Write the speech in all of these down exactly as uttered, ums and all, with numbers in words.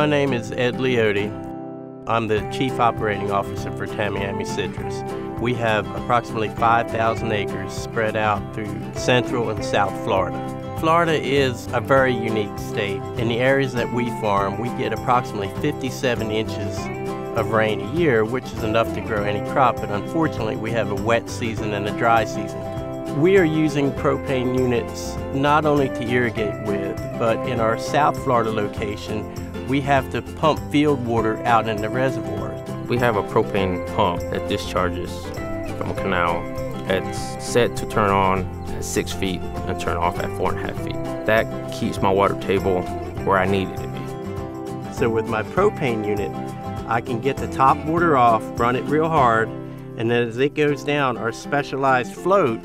My name is Ed Leotti. I'm the Chief Operating Officer for Tamiami Citrus. We have approximately five thousand acres spread out through Central and South Florida. Florida is a very unique state. In the areas that we farm, we get approximately fifty-seven inches of rain a year, which is enough to grow any crop, but unfortunately we have a wet season and a dry season. We are using propane units not only to irrigate with, but in our South Florida location, we have to pump field water out in the reservoirs. We have a propane pump that discharges from a canal. It's set to turn on at six feet and turn off at four and a half feet. That keeps my water table where I need it to be. So with my propane unit, I can get the top water off, run it real hard, and then as it goes down, our specialized float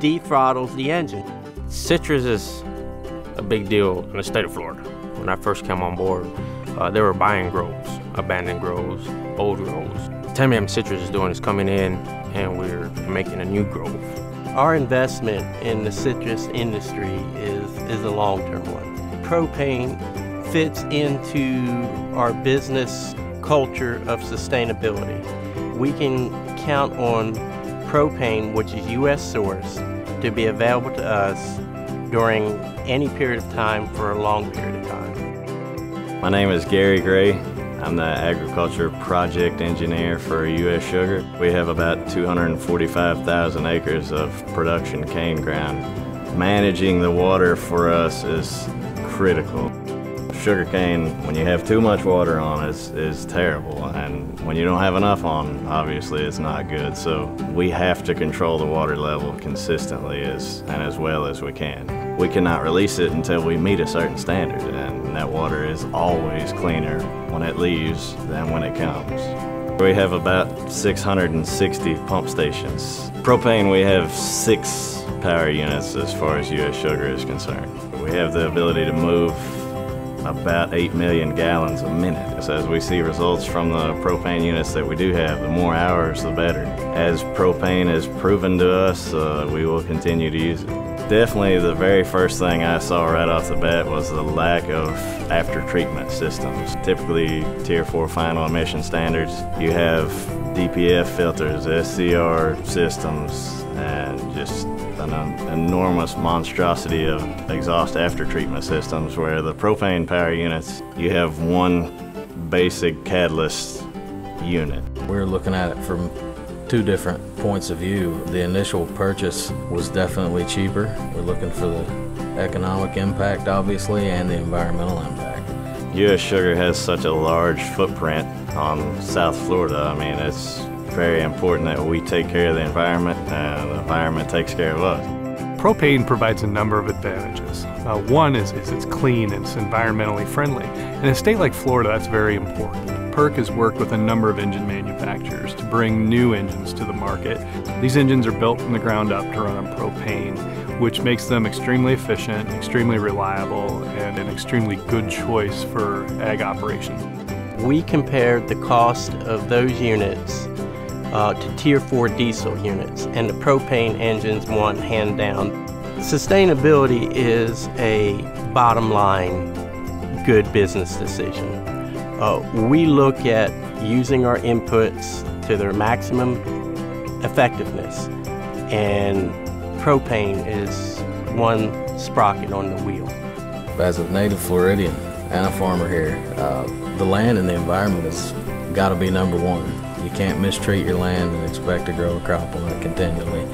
de-throttles the engine. Citrus is a big deal in the state of Florida. When I first came on board, uh, they were buying groves, abandoned groves, old groves. Tamiami Citrus is doing is coming in and we're making a new grove. Our investment in the citrus industry is, is a long-term one. Propane fits into our business culture of sustainability. We can count on propane, which is U S sourced, to be available to us during any period of time for a long period of time. My name is Gary Gray. I'm the agriculture project engineer for U S Sugar. We have about two hundred forty-five thousand acres of production cane ground. Managing the water for us is critical. Sugarcane, when you have too much water on, is, is terrible, and when you don't have enough on, obviously it's not good. So we have to control the water level consistently as, and as well as we can. We cannot release it until we meet a certain standard, and that water is always cleaner when it leaves than when it comes. We have about six hundred sixty pump stations. Propane, we have six power units as far as U S Sugar is concerned. We have the ability to move about eight million gallons a minute. So as we see results from the propane units that we do have, the more hours the better. As propane is proven to us, uh, we will continue to use it. Definitely the very first thing I saw right off the bat was the lack of after-treatment systems. Typically Tier four final emission standards, you have D P F filters, S C R systems, and just an enormous monstrosity of exhaust after-treatment systems, where the propane power units, you have one basic catalyst unit. We're looking at it from two different points of view. The initial purchase was definitely cheaper. We're looking for the economic impact, obviously, and the environmental impact. U S Sugar has such a large footprint on South Florida. I mean, it's very important that we take care of the environment, and the environment takes care of us. Propane provides a number of advantages. Uh, one is, is it's clean and it's environmentally friendly. In a state like Florida, that's very important. PERC has worked with a number of engine manufacturers to bring new engines to the market. These engines are built from the ground up to run on propane, which makes them extremely efficient, extremely reliable, and an extremely good choice for ag operations. We compared the cost of those units Uh, to Tier four diesel units, and the propane engines won hand down. Sustainability is a bottom line good business decision. Uh, we look at using our inputs to their maximum effectiveness, and propane is one sprocket on the wheel. As a native Floridian and a farmer here, uh, the land and the environment has got to be number one. You can't mistreat your land and expect to grow a crop on it continually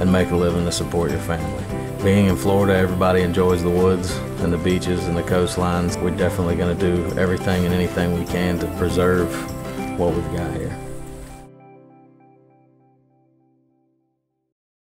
and make a living to support your family. Being in Florida, everybody enjoys the woods and the beaches and the coastlines. We're definitely going to do everything and anything we can to preserve what we've got here.